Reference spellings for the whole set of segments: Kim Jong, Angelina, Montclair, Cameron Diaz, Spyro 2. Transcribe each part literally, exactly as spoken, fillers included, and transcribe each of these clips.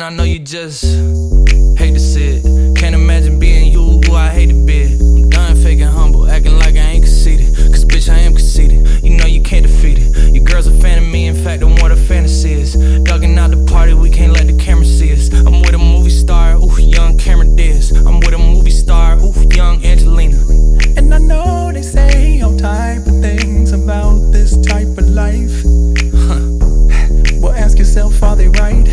and I know you just hate to see it. Can't imagine being you, who I hate to be. I'm done faking humble, acting like I ain't conceited, cause bitch I am conceited, you know you can't defeat it. Your girl's a fan of me, in fact I'm what a fantasy is. Dugging out the party, we can't let the camera see us. I'm with a movie star, ooh, young Cameron Diaz. I'm with a movie star, ooh, young Angelina. And I know they say all type of things about this type of life. Well, ask yourself, are they right?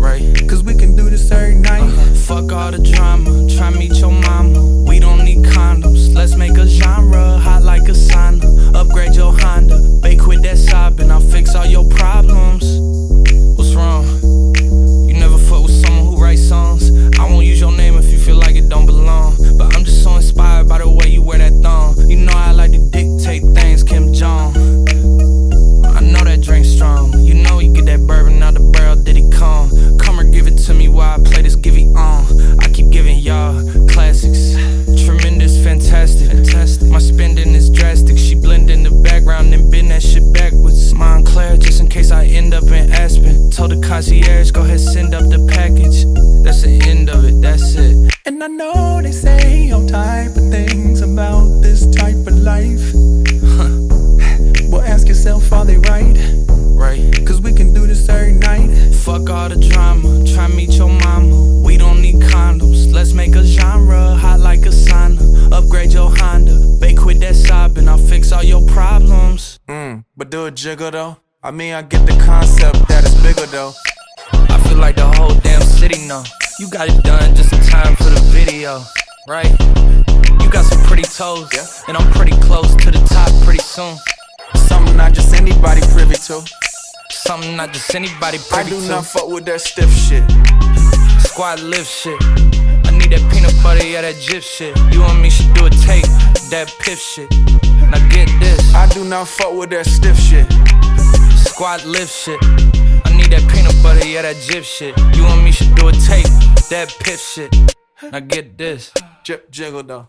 Right. Cause we can do this every night. Uh-huh. Fuck all the drama, try meet your mama. We don't need condoms, let's make a genre. Hot like a sauna, upgrade your Honda. Babe, quit that sobbing, I'll fix all your problems. What's wrong? You never fuck with someone who writes songs. I won't use your name if you feel like it don't belong, but I'm just so inspired by the way you wear that thong. You know I like to dictate things, Kim Jong. I know that drink strong, you know you get that bourbon out the barrel, did it come? Come or give it to me while I play this give it on. I keep giving y'all classics, tremendous, fantastic, fantastic. My spending is drastic, she blend in the background and bend that shit backwards. Montclair, just in case I end up in Aspen. Told the concierge, go ahead, send up the package. That's the end of it, that's it. And I know they say all type of things about this type of life. Well, ask yourself, are they right? Right. Cause we can do this every night. Fuck all the drama, try meet your mama. We don't need condoms, let's make a genre. Hot like a sauna, upgrade your Honda. Babe, quit that sobbing, I'll fix all your problems. Mmm, but do a jiggle though. I mean, I get the concept that it's bigger though. I feel like the whole damn city know. You got it done just in time for the video, right? You got some pretty toes, yeah. And I'm pretty close to the top pretty soon. Something not just anybody privy to. Something not just anybody privy to. I do not fuck with that stiff shit. Squad lift shit. I need that peanut butter, yeah, that gyp shit. You and me should do a take, that piff shit. Now get this. I do not fuck with that stiff shit. Squad lift shit. I need that peanut butter, yeah, that gyp shit. You and me should do a take, that piff shit. Now get this. Jip jiggle though.